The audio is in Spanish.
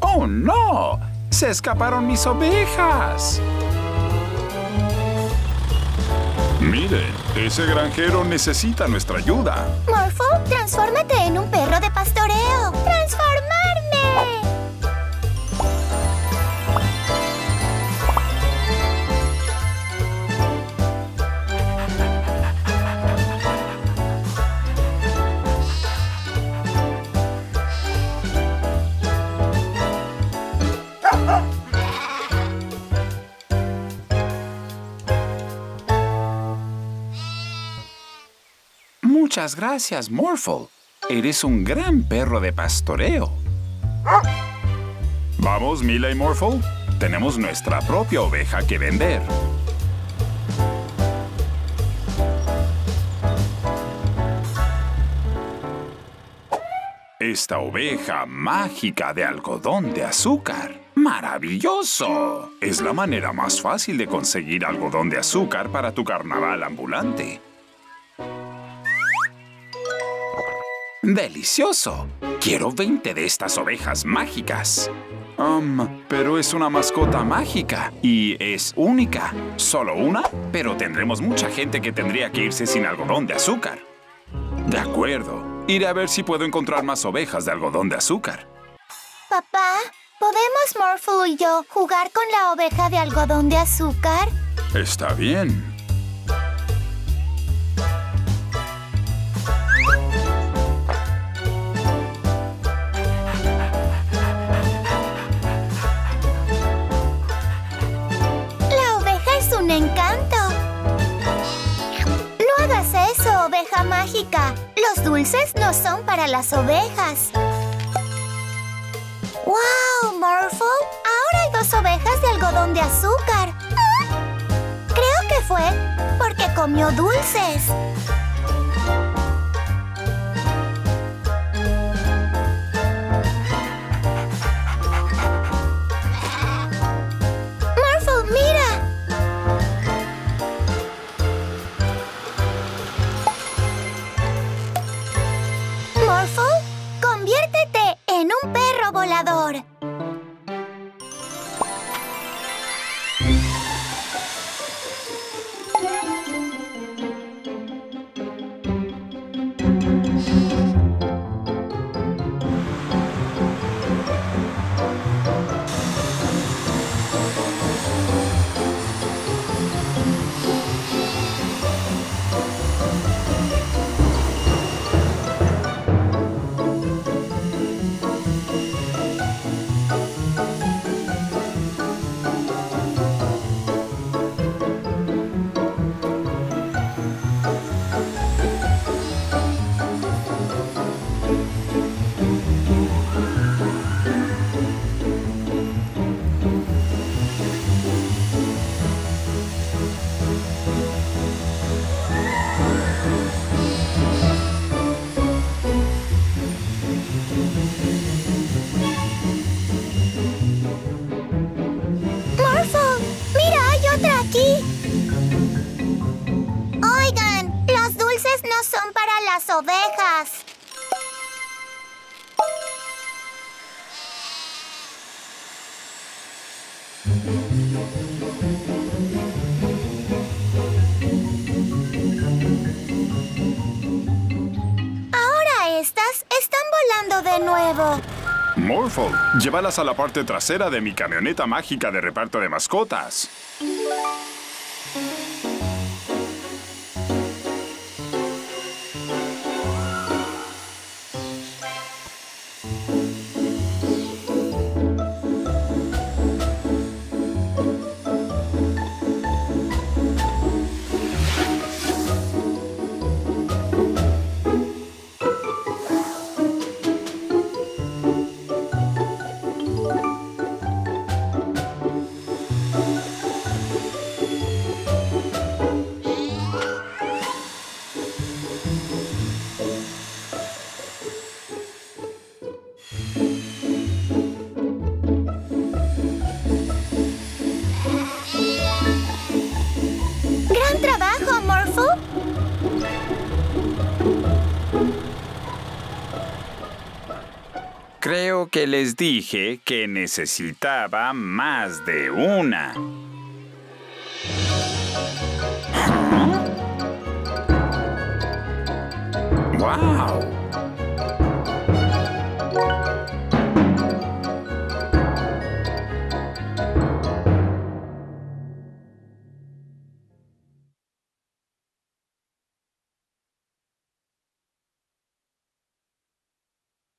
¡Oh, no! ¡Se escaparon mis ovejas! Miren, ese granjero necesita nuestra ayuda. Morphle, transfórmate en un perro de pastoreo. ¡Transformarme! Muchas gracias, Morphle. Eres un gran perro de pastoreo. Vamos, Mila y Morphle. Tenemos nuestra propia oveja que vender. Esta oveja mágica de algodón de azúcar. ¡Maravilloso! Es la manera más fácil de conseguir algodón de azúcar para tu carnaval ambulante. ¡Delicioso! Quiero 20 de estas ovejas mágicas. Pero es una mascota mágica y es única. ¿Solo una? Pero tendremos mucha gente que tendría que irse sin algodón de azúcar. De acuerdo. Iré a ver si puedo encontrar más ovejas de algodón de azúcar. Papá, ¿podemos Morphle y yo jugar con la oveja de algodón de azúcar? Está bien. ¡Me encanto! ¡No hagas eso, oveja mágica! ¡Los dulces no son para las ovejas! ¡Wow, Morphle! ¡Ahora hay 2 ovejas de algodón de azúcar! Creo que fue porque comió dulces. Ovejas. Ahora estas están volando de nuevo. Morphle, llévalas a la parte trasera de mi camioneta mágica de reparto de mascotas. Creo que les dije que necesitaba más de una. ¡Wow!